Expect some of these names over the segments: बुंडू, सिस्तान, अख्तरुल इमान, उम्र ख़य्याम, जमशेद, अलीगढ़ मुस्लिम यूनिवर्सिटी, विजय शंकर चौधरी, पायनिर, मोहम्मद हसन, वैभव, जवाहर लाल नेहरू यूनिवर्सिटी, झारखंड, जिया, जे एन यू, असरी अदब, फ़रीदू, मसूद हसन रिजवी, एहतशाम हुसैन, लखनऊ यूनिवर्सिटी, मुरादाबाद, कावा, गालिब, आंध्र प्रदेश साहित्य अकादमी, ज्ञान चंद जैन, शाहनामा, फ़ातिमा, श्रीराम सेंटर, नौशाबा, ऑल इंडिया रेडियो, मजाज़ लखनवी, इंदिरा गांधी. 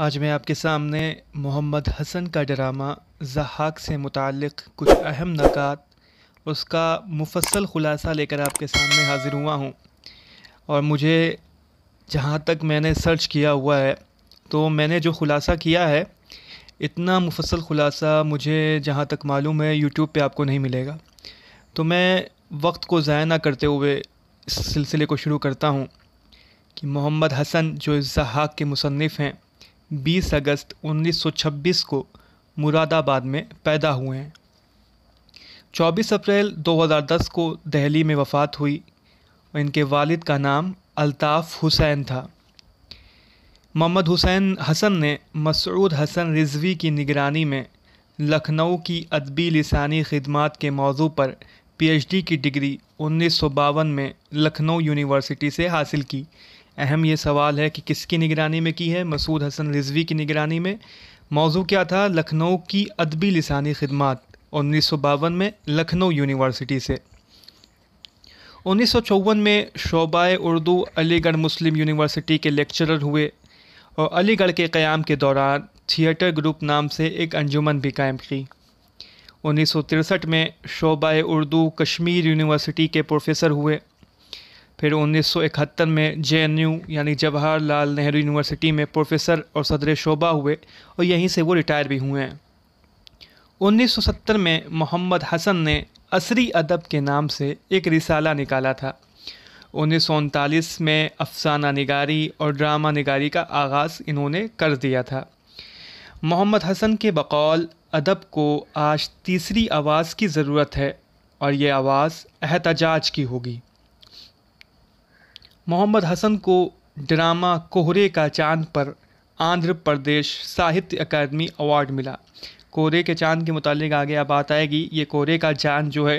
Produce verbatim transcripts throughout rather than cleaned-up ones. आज मैं आपके सामने मोहम्मद हसन का ड्रामा ज़हाक से मुतालिक कुछ अहम नकात, उसका मुफस्सल ख़ुलासा लेकर आपके सामने हाज़िर हुआ हूँ। और मुझे जहाँ तक मैंने सर्च किया हुआ है तो मैंने जो ख़ुलासा किया है, इतना मुफस्सल ख़ुलासा मुझे जहाँ तक मालूम है यूट्यूब पे आपको नहीं मिलेगा। तो मैं वक्त को ज़ाया ना करते हुए इस सिलसिले को शुरू करता हूँ कि मोहम्मद हसन जो इस ज़हाक के मुसन्निफ़ हैं, बीस अगस्त उन्नीस सौ छब्बीस को मुरादाबाद में पैदा हुए हैं। चौबीस अप्रैल दो हज़ार दस को दिल्ली में वफ़ात हुई और इनके वालिद का नाम अल्ताफ़ हुसैन था। मोहम्मद हुसैन हसन ने मसूद हसन रिजवी की निगरानी में लखनऊ की अदबी लिसानी खिदमात के मौजू पर पीएचडी की डिग्री उन्नीस सौ बावन में लखनऊ यूनिवर्सिटी से हासिल की। अहम ये सवाल है कि किसकी निगरानी में की है? मसूद हसन रिजवी की निगरानी में। मौजू क्या था? लखनऊ की अदबी लिसानी खिदमात, उन्नीस सौ बावन में लखनऊ यूनिवर्सिटी से। उन्नीस सौ चौवन में शोबाए उर्दू अलीगढ़ मुस्लिम यूनिवर्सिटी के लेक्चरर हुए और अलीगढ़ के क़याम के दौरान थिएटर ग्रुप नाम से एक अंजुमन भी कायम की। उन्नीस सौ तिरसठ में शोबाए उर्दू कश्मीर यूनिवर्सिटी के प्रोफेसर हुए। फिर उन्नीस सौ इकहत्तर में जे एन यू यानी जवाहर लाल नेहरू यूनिवर्सिटी में प्रोफेसर और सदर शोबा हुए और यहीं से वो रिटायर भी हुए हैं। उन्नीस सौ सत्तर में मोहम्मद हसन ने असरी अदब के नाम से एक रिसाला निकाला था। उन्नीस सौ उनतालीस में अफसाना निगारी और ड्रामा निगारी का आगाज़ इन्होंने कर दिया था। मोहम्मद हसन के बकौल, अदब को आज तीसरी आवाज़ की ज़रूरत है और ये आवाज़ एहतजाज की होगी। मोहम्मद हसन को ड्रामा कोहरे का चाँद पर आंध्र प्रदेश साहित्य अकादमी अवार्ड मिला। कोहरे के चाँद के मुतालिक आगे अब बात आएगी। ये कोहरे का चाँद जो है,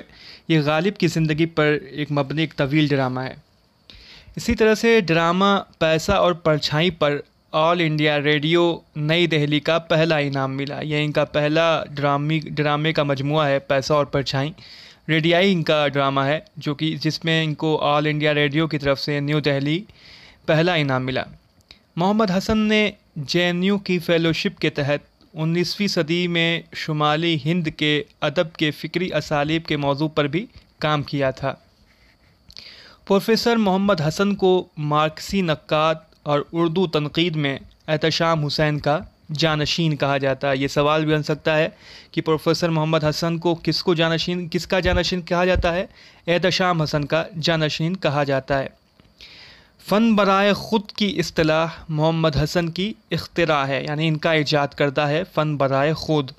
ये गालिब की ज़िंदगी पर एक मबनी एक तवील ड्रामा है। इसी तरह से ड्रामा पैसा और परछाई पर ऑल इंडिया रेडियो नई दिल्ली का पहला इनाम मिला। यह इनका पहला ड्रामी ड्रामे का मजमुआ है, पैसा और परछाई। रेडियाई इनका ड्रामा है जो कि जिसमें इनको ऑल इंडिया रेडियो की तरफ से न्यू दिल्ली पहला इनाम मिला। मोहम्मद हसन ने जे एन यू की फेलोशिप के तहत उन्नीसवीं सदी में शुमाली हिंद के अदब के फ़िक्री असालीब के मौजू पर भी काम किया था। प्रोफेसर मोहम्मद हसन को मार्क्सी नक़ाद और उर्दू तनक़ीद में एहतशाम हुसैन का जानशीन कहा जाता है। ये सवाल भी बन सकता है कि प्रोफेसर मोहम्मद हसन को किसको जानशीन किसका जानशीन कहा जाता है? एहतशाम हसन का जानशीन कहा जाता है। फ़न बराए ख़ुद की इस्तिलाह मोहम्मद हसन की इख्तिरा है, यानी इनका इजाद करता है फ़न बराए ख़ुद।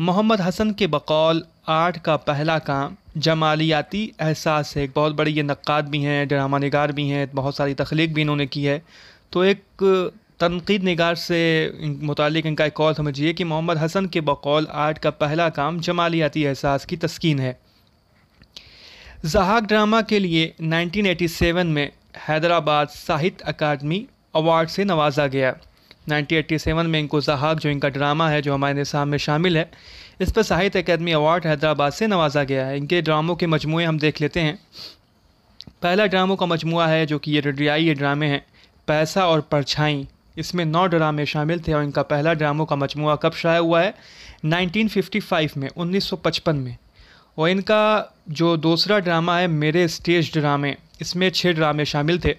मोहम्मद हसन के बकौल आर्ट का पहला काम जमालियाती एहसास है। एक बहुत बड़ी ये नक़्क़ाद भी हैं, ड्रामा निगार भी हैं, बहुत सारी तख्लीक भी इन्होंने की है। तो एक तनक़ीद निगार से मुतालिक इनका एक कौल समझिए कि मोहम्मद हसन के बकौल आर्ट का पहला काम जमालियाती एहसास की तस्कीन है। ज़हाक ड्रामा के लिए उन्नीस सौ सत्तासी में हैदराबाद साहित्य अकादमी अवार्ड से नवाजा गया। उन्नीस सौ सत्तासी में इनको ज़हाक, जो इनका ड्रामा है जो हमारे निसाब में शामिल है, इस पर साहित्य अकादमी अवार्ड हैदराबाद से नवाजा गया है। इनके ड्रामों के मजमू हम देख लेते हैं। पहला ड्रामों का मजमू है जो कि ये रेडियाई ड्रामे हैं, पैसा और परछाई। इसमें नौ ड्रामे शामिल थे और इनका पहला ड्रामों का मजमुआ कब शाया हुआ है? नाइनटीन फिफ्टी फाइव में, उन्नीस सौ पचपन में। और इनका जो दूसरा ड्रामा है, मेरे स्टेज ड्रामे, इसमें छः ड्रामे शामिल थे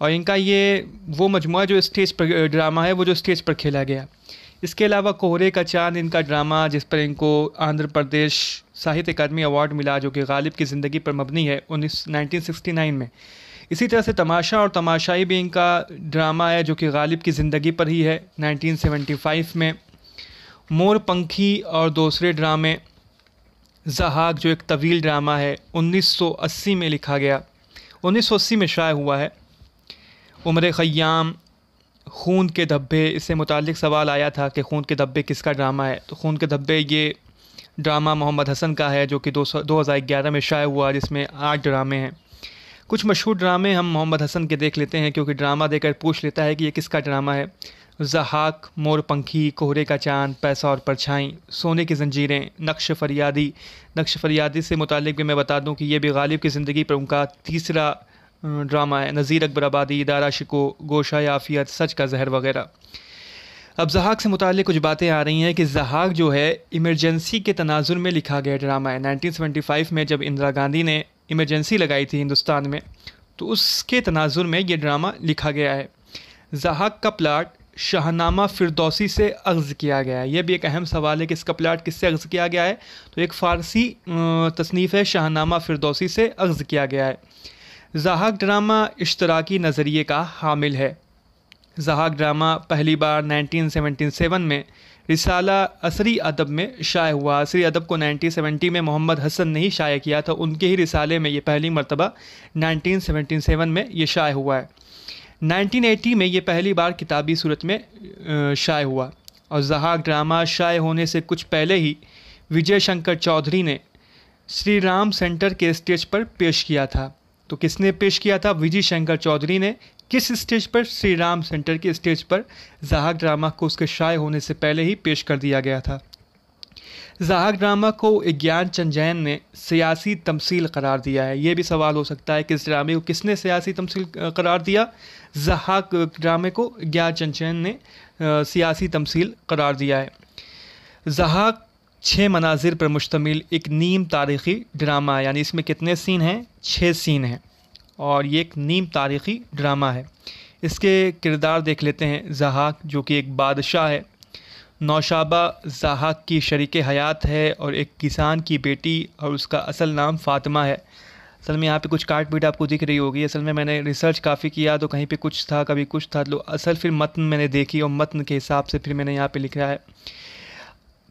और इनका ये वो मजमुआ जो स्टेज पर ड्रामा है वो जो स्टेज पर खेला गया। इसके अलावा कोहरे का चाँद इनका ड्रामा, जिस पर इनको आंध्र प्रदेश साहित्य अकादमी अवार्ड मिला, जो कि गालिब की ज़िंदगी पर मबनी है, उन्नीस नाइनटीन सिक्सटी नाइन में। इसी तरह से तमाशा और तमाशाई भी इनका ड्रामा है जो कि गालिब की ज़िंदगी पर ही है, नाइनटीन सेवेंटी फाइव में। मोर पंखी और दूसरे ड्रामे, ज़हाक जो एक तवील ड्रामा है, उन्नीस सौ अस्सी में लिखा गया, उन्नीस सौ अस्सी में शाया हुआ है। उम्र ख़य्याम, खून के धब्बे, इससे मुतालिक सवाल आया था कि खून के धब्बे किसका ड्रामा है? तो खून के धब्बे ये ड्रामा मोहम्मद हसन का है जो कि दो हज़ार ग्यारह में शाया हुआ, जिसमें आठ ड्रामे हैं। कुछ मशहूर ड्रामे हम मोहम्मद हसन के देख लेते हैं क्योंकि ड्रामा देकर पूछ लेता है कि ये किसका ड्रामा है। ज़हाक, मोर पंखी, कोहरे का चाँद, पैसा और परछाई, सोने की जंजीरें, नक्श फरियादी। नक्श फरियादी से मुतालिक भी मैं बता दूं कि ये भी गालिब की ज़िंदगी पर उनका तीसरा ड्रामा है। नज़ीर अकबर आबादी, इदारा शिको, गोशा आफियत, सच का जहर वगैरह। अब जहाक से मुताल्लिक़ कुछ बातें आ रही हैं कि जहाक जो है इमरजेंसी के तनाजुर में लिखा गया ड्रामा है। नाइनटीन सेवेंटी फाइव में जब इंदिरा गांधी ने इमरजेंसी लगाई थी हिंदुस्तान में, तो उसके तनाजुर में ये ड्रामा लिखा गया है। जहाक का प्लाट शाहनामा फिरदौसी से अर्ज़ किया गया है। यह भी एक अहम सवाल है कि इसका प्लाट किससे अर्ज़ किया गया है, तो एक फ़ारसी तसनीफ़ है शाहनामा फिरदौसी से अर्ज़ किया गया है। जहाक ड्रामा इश्तराकी नज़रिए का हामिल है। जहाक ड्रामा पहली बार नाइनटीन सेवेंटी सेवन में रिसाला असरी अदब में शाये हुआ। असरी अदब को नाइनटीन सेवेंटी में मोहम्मद हसन ने ही शाये किया था, उनके ही रिसाले में ये पहली मरतबा नाइनटीन सेवेंटी सेवन में ये शाये हुआ है। नाइनटीन एटी में ये पहली बार किताबी सूरत में शाये हुआ। और जहाक ड्रामा शाये होने से कुछ पहले ही विजय शंकर चौधरी ने श्रीराम सेंटर के स्टेज पर पेश किया था। तो किसने पेश किया था? विजय शंकर चौधरी ने। किस स्टेज पर? श्री राम सेंटर के स्टेज पर। जहाक ड्रामा को उसके शाये होने से पहले ही पेश कर दिया गया था। जहाक ड्रामा को ज्ञान चंद जैन ने सियासी तमसील करार दिया है। ये भी सवाल हो सकता है कि इस ड्रामे को किसने सियासी तमसील करार दिया। जहाक ड्रामे को ज्ञान चंद जैन ने सियासी तमसील करार दिया है। जहाक छः मनाजिर पर मुश्तमिल एक नीम तारीख़ी ड्रामा है, यानी इसमें कितने सीन हैं? छः सीन हैं और ये एक नीम तारीख़ी ड्रामा है। इसके किरदार देख लेते हैं। जहाक जो कि एक बादशाह है, नौशाबा जहाक की शरीक हयात है और एक किसान की बेटी, और उसका असल नाम फ़ातिमा है। असल में यहाँ पे कुछ काट पीट आपको दिख रही होगी। असल में मैंने रिसर्च काफ़ी किया तो कहीं पे कुछ था, कभी कुछ था, तो असल फिर मतन मैंने देखी और मतन के हिसाब से फिर मैंने यहाँ पर लिखा है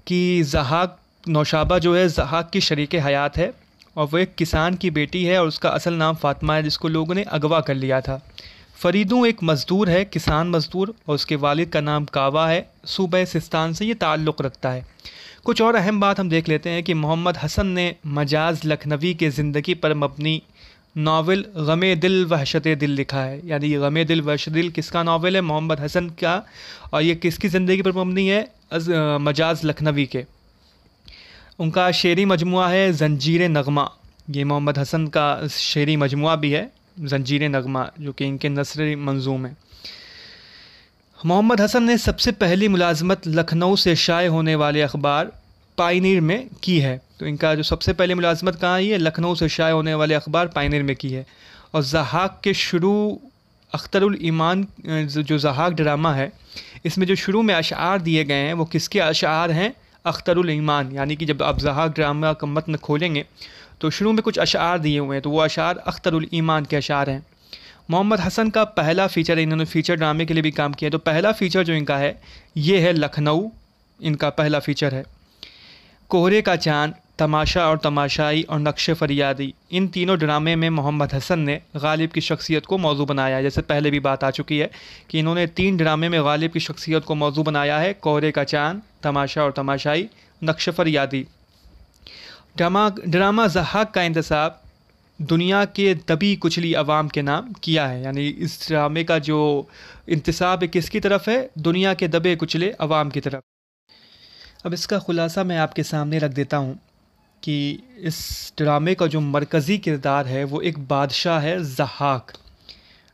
कि जहाक नौशाबा जो है जहाक की शरीक हयात है और वह एक किसान की बेटी है और उसका असल नाम फ़ातिमा है, जिसको लोगों ने अगवा कर लिया था। फ़रीदू एक मज़दूर है, किसान मज़दूर, और उसके वालिद का नाम कावा है। सूबे सिस्तान से ये ताल्लुक़ रखता है। कुछ और अहम बात हम देख लेते हैं कि मोहम्मद हसन ने मजाज़ लखनवी के ज़िंदगी पर मबनी नावल गमे दिल वहशत दिल लिखा है। यानी ये गमे दिल वहशत दिल किसका नावल है? मोहम्मद हसन का। और ये किसकी ज़िंदगी पर मबनी है? मजाज़ लखनवी के। उनका शेरी मजमुआ है जंजीर नगमा। ये मोहम्मद हसन का शेरी मजमुआ भी है जंजीर नगमा, जो कि इनके नसरी मंजूम है। मोहम्मद हसन ने सबसे पहली मुलाजमत लखनऊ से शाये होने वाले अखबार पायनिर में की है। तो इनका जो सबसे पहली मुलाजमत कहाँ है? लखनऊ से शाये होने वाले अखबार पायनिर में की है। और जहाक के शुरू अख्तरुल इमान जो जहाक ड्रामा है, इसमें जो शुरू में अशार दिए गए हैं वो किसके अशार हैं? अख्तरुल ईमान। यानी कि जब आप जहाक ड्रामा का मतन खोलेंगे तो शुरू में कुछ अशार दिए हुए हैं, तो वो अशार अख्तरुल ईमान के अशार हैं। मोहम्मद हसन का पहला फ़ीचर, इन्होंने फ़ीचर ड्रामे के लिए भी काम किया, तो पहला फ़ीचर जो इनका है ये है लखनऊ। इनका पहला फ़ीचर है कोहरे का चाँद, तमाशा और तमाशाई और नक्शे फरियादी। इन तीनों ड्रामे में मोहम्मद हसन ने गालिब की शख्सियत को मौजू बनाया है। जैसे पहले भी बात आ चुकी है कि इन्होंने तीन ड्रामे में गालिब की शख्सियत को मौजू बनाया है, कोहरे का चाँद, तमाशा और तमाशाई, नक्शे फरियादी। ड्रामा ड्रामा जहाक का इंतसाब दुनिया के दबी कुचली अवाम के नाम किया है। यानी इस ड्रामे का जो इंतसाब किसकी तरफ है? दुनिया के दबे कुचले अवाम की तरफ। अब इसका ख़ुलासा मैं आपके सामने रख देता हूँ कि इस ड्रामे का जो मरकज़ी किरदार है वो एक बादशाह है जहाक,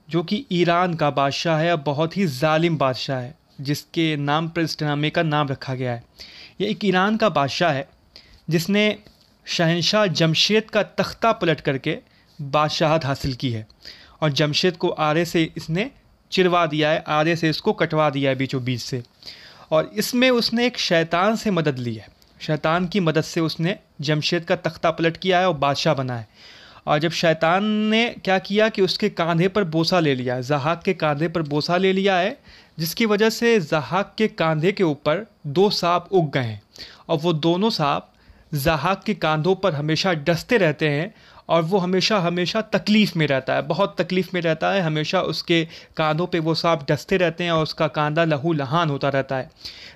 जो कि ईरान का बादशाह है, बहुत ही जालिम बादशाह है, जिसके नाम पर इस ड्रामे का नाम रखा गया है। ये एक ईरान का बादशाह है जिसने शहनशाह जमशेद का तख्ता पलट करके बादशाहत हासिल की है और जमशेद को आरे से इसने चिरवा दिया है, आरे से इसको कटवा दिया है बीचों बीच से। और इसमें उसने एक शैतान से मदद ली है, शैतान की मदद से उसने जमशेद का तख्ता पलट किया है और बादशाह बना है। और जब शैतान ने क्या किया कि उसके कांधे पर बोसा ले लिया, जहाक के कांधे पर बोसा ले लिया है, जिसकी वजह से जहाक के कांधे के ऊपर दो सांप उग गए हैं और वो दोनों सांप जहाक के कांधों पर हमेशा डसते रहते हैं और वो हमेशा हमेशा तकलीफ़ में रहता है, बहुत तकलीफ़ में रहता है। हमेशा उसके कांधों पे वो सांप डसते रहते हैं और उसका कांधा लहू लहान होता रहता है।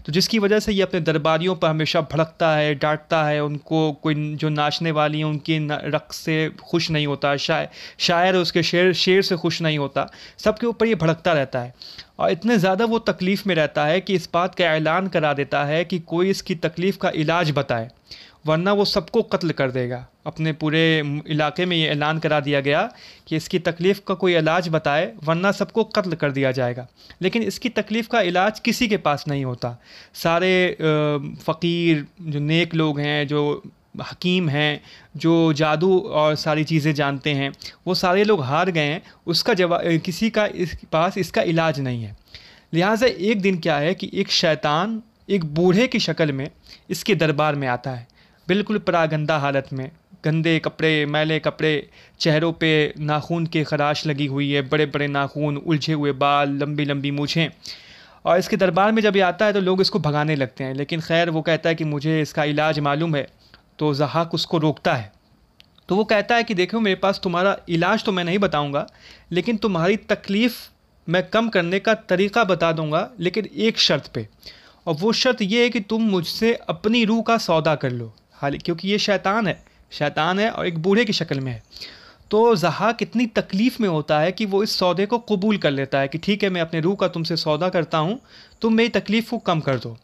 तो जिसकी वजह से ये अपने दरबारियों पर हमेशा भड़कता है, डांटता है उनको। कोई जो नाचने वाली हैं उनकी रक़्स से खुश नहीं होता, शायर शायर उसके शेर शेर से खुश नहीं होता, सबके ऊपर ये भड़कता रहता है। और इतने ज़्यादा वो तकलीफ़ में रहता है कि इस बात का ऐलान करा देता है कि कोई इसकी तकलीफ़ का इलाज बताए। वरना वो सबको कत्ल कर देगा। अपने पूरे इलाके में ये ऐलान करा दिया गया कि इसकी तकलीफ़ का कोई इलाज बताए वरना सबको कत्ल कर दिया जाएगा। लेकिन इसकी तकलीफ़ का इलाज किसी के पास नहीं होता। सारे फ़कीर, जो नेक लोग हैं, जो हकीम हैं, जो जादू और सारी चीज़ें जानते हैं, वो सारे लोग हार गए हैं। उसका जवाब किसी का इस पास इसका इलाज नहीं है। लिहाजा एक दिन क्या है कि एक शैतान एक बूढ़े की शक्ल में इसके दरबार में आता है, बिल्कुल परागंदा हालत में, गंदे कपड़े, मैले कपड़े, चेहरों पे नाखून की खराश लगी हुई है, बड़े बड़े नाखून, उलझे हुए बाल, लंबी लंबी मूछें। और इसके दरबार में जब ये आता है तो लोग इसको भगाने लगते हैं, लेकिन खैर वो कहता है कि मुझे इसका इलाज मालूम है। तो जहाक उसको रोकता है, तो वो कहता है कि देखो मेरे पास तुम्हारा इलाज तो मैं नहीं बताऊंगा, लेकिन तुम्हारी तकलीफ़ मैं कम करने का तरीक़ा बता दूंगा, लेकिन एक शर्त पे। और वो शर्त ये है कि तुम मुझसे अपनी रूह का सौदा कर लो। हालांकि क्योंकि ये शैतान है, शैतान है और एक बूढ़े की शक्ल में है। तो जहाक इतनी तकलीफ़ में होता है कि वो इस सौदे को कबूल कर लेता है कि ठीक है, मैं अपने रूह का तुमसे सौदा करता हूँ, तुम मेरी तकलीफ़ को कम कर दो।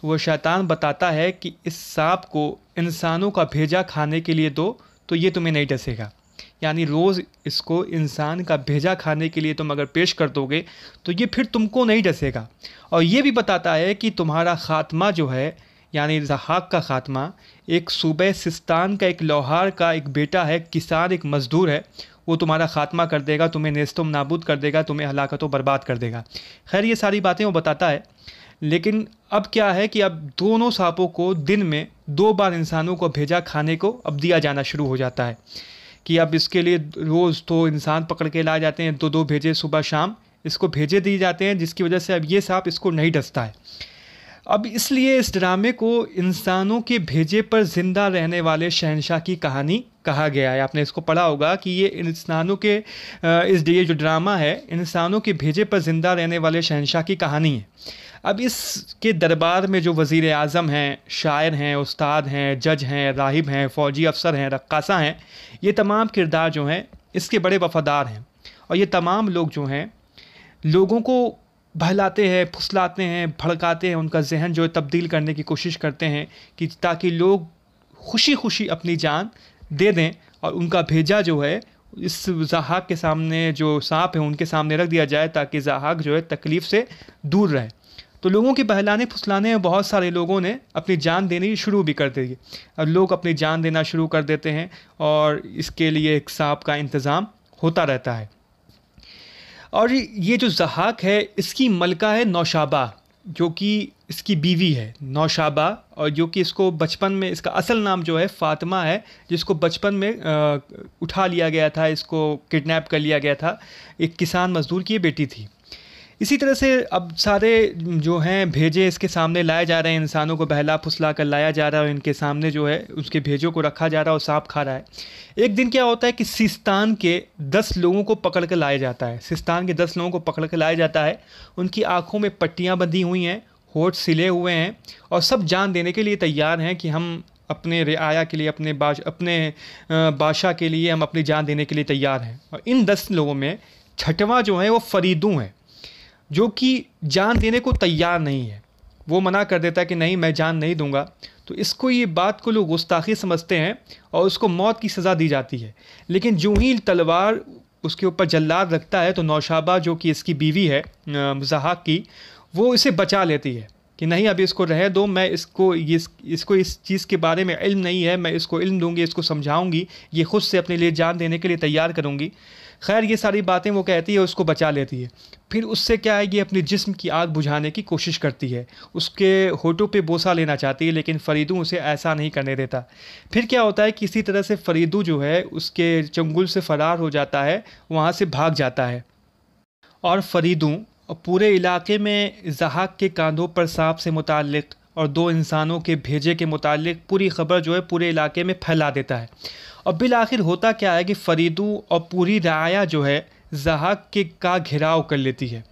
तो वह शैतान बताता है कि इस सांप को इंसानों का भेजा खाने के लिए दो तो ये तुम्हें नहीं डसेगा। यानी रोज़ इसको इंसान का भेजा खाने के लिए तुम अगर पेश कर दोगे तो ये फिर तुमको नहीं डसेगा। और ये भी बताता है कि तुम्हारा ख़ात्मा जो है, यानी जहाक का ख़ात्मा, एक सूबे सिस्तान का एक लोहार का एक बेटा है, किसान, एक मज़दूर है, वो तुम्हारा ख़ात्मा कर देगा, तुम्हें नेस्तम नाबूद कर देगा, तुम्हें हलाकतों बर्बाद कर देगा। खैर ये सारी बातें वो बताता है। लेकिन अब क्या है कि अब दोनों सांपों को दिन में दो बार इंसानों को भेजा खाने को अब दिया जाना शुरू हो जाता है कि अब इसके लिए रोज़ तो इंसान पकड़ के लाए जाते हैं, दो दो भेजे सुबह शाम इसको भेजे दिए जाते हैं, जिसकी वजह से अब ये सांप इसको नहीं डसता है। अब इसलिए इस ड्रामे को इंसानों के भेजे पर जिंदा रहने वाले शहंशाह की कहानी कहा गया है। आपने इसको पढ़ा होगा कि ये इंसानों के इस ये जो ड्रामा है इंसानों के भेजे पर जिंदा रहने वाले शहंशाह की कहानी है। अब इसके दरबार में जो वज़ीर आज़म हैं, शायर हैं, उस्ताद हैं, जज हैं, राहिब हैं, फ़ौजी अफसर हैं, रक्कासा हैं, ये तमाम किरदार जो हैं इसके बड़े वफ़ादार हैं। और ये तमाम लोग जो हैं लोगों को बहलाते हैं, फुसलाते हैं, भड़काते हैं, उनका जहन जो है तब्दील करने की कोशिश करते हैं कि ताकि लोग खुशी खुशी अपनी जान दे दें और उनका भेजा जो है इस जहाक के सामने, जो सांप है उनके सामने रख दिया जाए ताकि जहाक जो है तकलीफ़ से दूर रहे। तो लोगों के बहलाने फुसलाने में बहुत सारे लोगों ने अपनी जान देनी शुरू भी कर दी। अब लोग अपनी जान देना शुरू कर देते हैं और इसके लिए एक सांप का इंतज़ाम होता रहता है। और ये जो जहाक है इसकी मलका है नौशाबा, जो कि इसकी बीवी है नौशाबा, और जो कि इसको बचपन में, इसका असल नाम जो है फ़ातिमा है, जिसको बचपन में आ, उठा लिया गया था, इसको किडनैप कर लिया गया था। एक किसान मज़दूर की बेटी थी। इसी तरह से अब सारे जो हैं भेजे इसके सामने लाए जा रहे हैं, इंसानों को बहला फुसला कर लाया जा रहा है और इनके सामने जो है उसके भेजों को रखा जा रहा है और सांप खा रहा है। एक दिन क्या होता है कि सिस्तान के दस लोगों को पकड़ कर लाया जाता है, सिस्तान के दस लोगों को पकड़ कर लाया जाता है। उनकी आँखों में पट्टियाँ बंधी हुई हैं, होठ सिले हुए हैं और सब जान देने के लिए तैयार हैं कि हम अपने रियाया के लिए, अपने बाश अपने बादशाह के लिए हम अपनी जान देने के लिए तैयार हैं। और इन दस लोगों में छठवां जो है वो फरीदू हैं, जो कि जान देने को तैयार नहीं है। वो मना कर देता है कि नहीं, मैं जान नहीं दूंगा। तो इसको, ये बात को लोग गुस्ताखी समझते हैं और उसको मौत की सज़ा दी जाती है। लेकिन जो ही तलवार उसके ऊपर जल्लाद रखता है तो नौशाबा, जो कि इसकी बीवी है जहाक की, वो इसे बचा लेती है कि नहीं, अभी इसको रह दो, मैं इसको इस, इसको इस चीज़ के बारे में इल्म नहीं है, मैं इसको इल्म दूंगी, इसको समझाऊंगी, ये ख़ुद से अपने लिए जान देने के लिए तैयार करूंगी। खैर ये सारी बातें वो कहती है, उसको बचा लेती है। फिर उससे क्या है, ये अपने जिस्म की आग बुझाने की कोशिश करती है, उसके होठों पे बोसा लेना चाहती है, लेकिन फरीदू उसे ऐसा नहीं करने देता। फिर क्या होता है कि इसी तरह से फरीदू जो है उसके चंगुल से फ़रार हो जाता है, वहाँ से भाग जाता है। और फरीदू पूरे इलाके में जहाक के कांधों पर सांप से मुतालिक और दो इंसानों के भेजे के मुतालिक पूरी खबर जो है पूरे इलाके में फैला देता है। और बिल आखिर होता क्या है कि फरीदू और पूरी राया जो है जहाक के का घेराव कर लेती है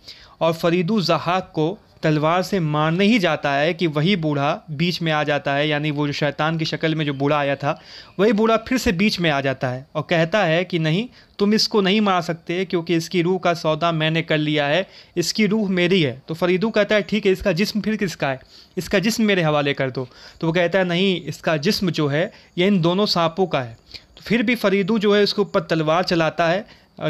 और फरीदू जहाक को तलवार से मारने ही जाता है कि वही बूढ़ा बीच में आ जाता है, यानी वो जो शैतान की शक्ल में जो बूढ़ा आया था वही बूढ़ा फिर से बीच में आ जाता है और कहता है कि नहीं, तुम इसको नहीं मार सकते क्योंकि इसकी रूह का सौदा मैंने कर लिया है, इसकी रूह मेरी है। तो फरीदू कहता है ठीक है, इसका जिस्म फिर किसका है, इसका जिस्म मेरे हवाले कर दो। तो वो कहता है नहीं, इसका जिस्म जो है ये इन दोनों सांपों का है। तो फिर भी फरीदू जो है उसके ऊपर तलवार चलाता है,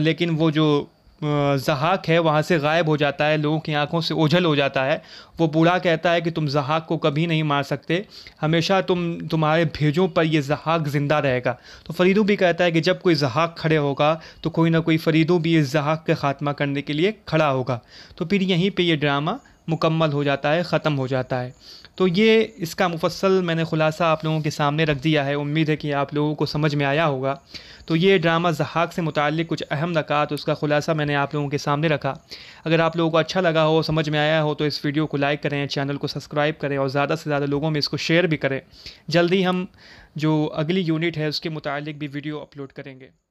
लेकिन वो जो जहाक है वहाँ से गायब हो जाता है, लोगों की आंखों से ओझल हो जाता है। वो बूढ़ा कहता है कि तुम जहाक को कभी नहीं मार सकते, हमेशा तुम तुम्हारे भेजों पर यह जहाक ज़िंदा रहेगा। तो फरीदू भी कहता है कि जब कोई जहाक खड़े होगा तो कोई ना कोई फरीदू भी इस जहाक का खात्मा करने के लिए खड़ा होगा। तो फिर यहीं पे ये ड्रामा मुकम्मल हो जाता है, ख़त्म हो जाता है। तो ये इसका मुफस्सल मैंने ख़ुलासा आप लोगों के सामने रख दिया है, उम्मीद है कि आप लोगों को समझ में आया होगा। तो ये ड्रामा जहाक से मुताल्लिक़ कुछ अहम नकात, उसका ख़ुलासा मैंने आप लोगों के सामने रखा। अगर आप लोगों को अच्छा लगा हो, समझ में आया हो, तो इस वीडियो को लाइक करें, चैनल को सब्सक्राइब करें और ज़्यादा से ज़्यादा लोगों में इसको शेयर भी करें। जल्दी हम जो अगली यूनिट है उसके मुताल्लिक़ भी वीडियो अपलोड करेंगे।